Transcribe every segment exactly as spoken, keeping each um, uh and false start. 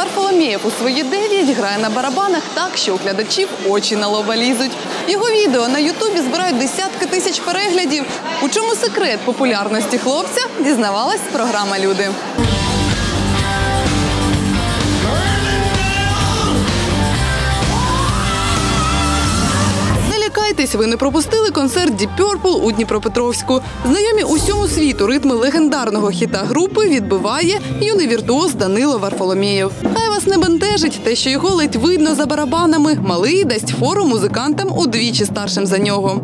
Варфоломєєв у свої дев'ять грає на барабанах так, що у глядачів очі на лоба лізуть. Його відео на Ютубі збирають десятки тисяч переглядів. У чому секрет популярності хлопця, дізнавалась програма «Люди». Ви не пропустили концерт Deep Purple у Дніпропетровську. Знайомі усьому світу ритми легендарного хіта групи відбиває юний віртуоз Даніїл Варфоломєєв. Хай вас не бентежить те, що його ледь видно за барабанами. Малий дасть фору музикантам удвічі старшим за нього.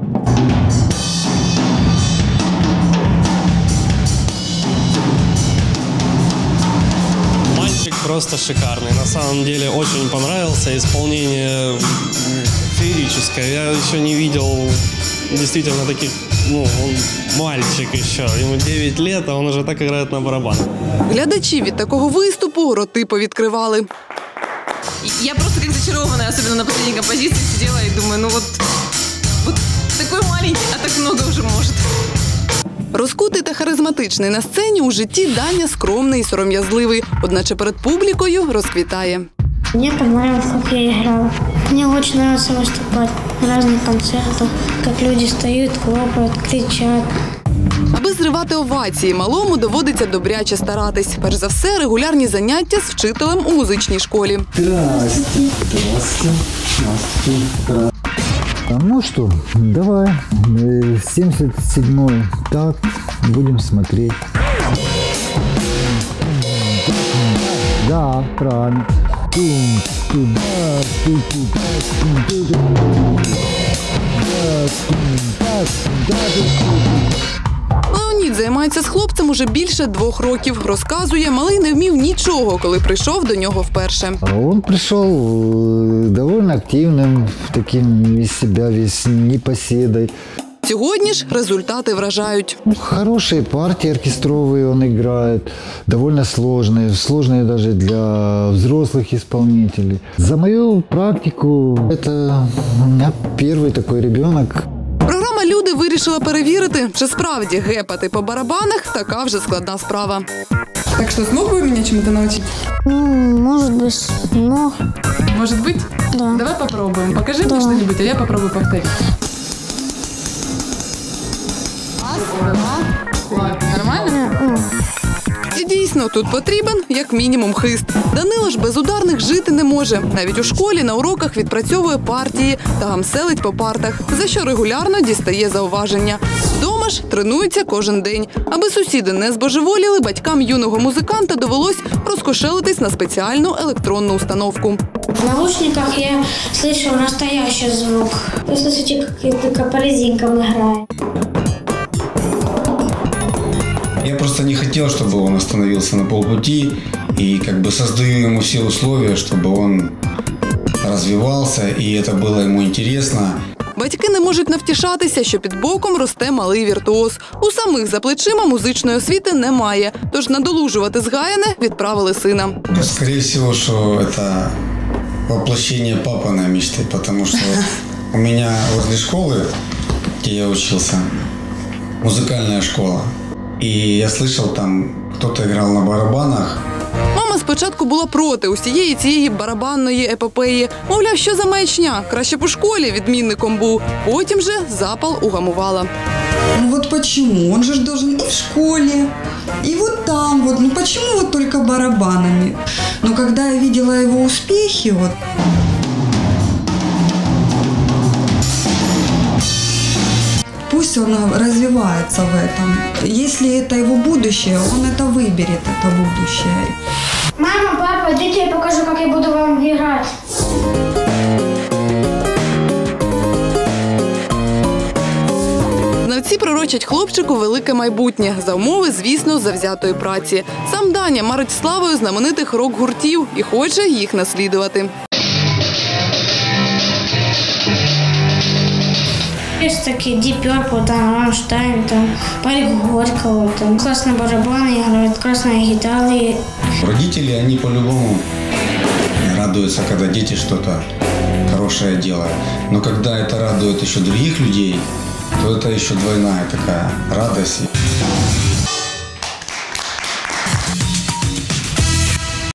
Мальчик просто шикарний. На самом деле очень понравился исполнение. Феерическое. Я еще не видел действительно таких, ну, он мальчик еще, ему дев'ять лет, а он уже так играет на барабанах. Глядачі від такого виступу роти повідкривали. Я просто как зачарованная, особенно на последней композиции, сидела и думаю, ну вот, вот такой маленький, а так много уже может. Розкутий та харизматичний на сцені, у житті Даня скромний і сором'язливий, одначе перед публікою розквітає. Мне понравилось, как я играла. Мне очень нравится выступать на разных концертах, как люди стоят, хлопают, кричат. Аби зривати овації, малому доводиться добряче старатись. Перш за все, регулярні заняття з вчителем у музичній школі. Здрасте, здрасте, здрасте. Ну что, давай, семьдесят седьмой такт, будем смотреть. Да, правильно. Леонід займається з хлопцем уже більше двох років. Розказує, малий не вмів нічого, коли прийшов до нього вперше. Він прийшов доволі активним, таким із себе весь непоседой. Сьогодні ж результати вражають. Хороші партії оркестрові він грає, доволі складні, складні навіть для дорослих виконавців. За мою практику, це перший такий дитина. Програма «Люди» вирішила перевірити, чи справді гепати по барабанах така вже складна справа. Так що, змог би мене чим-то навчити? Ну, може бути, змог. Може бути? Да. Давай попробуємо. Покажи мені, що любить, а я попробую повторити. Нормально? І дійсно, тут потрібен, як мінімум, хист. Данило ж без ударних жити не може. Навіть у школі на уроках відпрацьовує партії та гамселить по партах, за що регулярно дістає зауваження. Вдома ж тренується кожен день. Аби сусіди не збожеволіли, батькам юного музиканта довелось розкошелитись на спеціальну електронну установку. В наушниках я слышала настоящий звук. Ви слышите, як по резинкам грає. Я просто не хотел, чтобы он остановился на полпути, и как бы создаю ему все условия, чтобы он развивался, и это было ему интересно. Батьки не можуть навтішатися, що під боком росте малий віртуоз. У самих за плечима музичної освіти немає, тож надолужувати згаяне відправили сина. Скоріше всього, що це воплощення папиної мрії, тому що у мене возле школи, де я вчився, музикальна школа. І я слухав, там хтось грав на барабанах. Мама спочатку була проти усієї цієї барабанної епопеї. Мовляв, що за маячня, краще б у школі відмінником був. Потім же запал угамувала. Ну от чому? Він же ж должен і в школі, і от там. Вот. Ну чому вот тільки барабанами? Ну коли я бачила його успіхи, от... Пусть он развивается в этом. Если это его будущее, он это выберет, это будущее. Мама, папа, идите, я покажу, как я буду вам играть. Знавці пророчать хлопчику велике майбутнє. За умови, звісно, завзятої праці. Сам Даня марить славою знаменитих рок-гуртів і хоче їх наслідувати. Есть такие Deep Purple, там Рамштайн, там Парик Горького, там классные барабаны играют, классные гитары. Родители, они по-любому радуются, когда дети что-то хорошее делают. Но когда это радует еще других людей, то это еще двойная такая радость.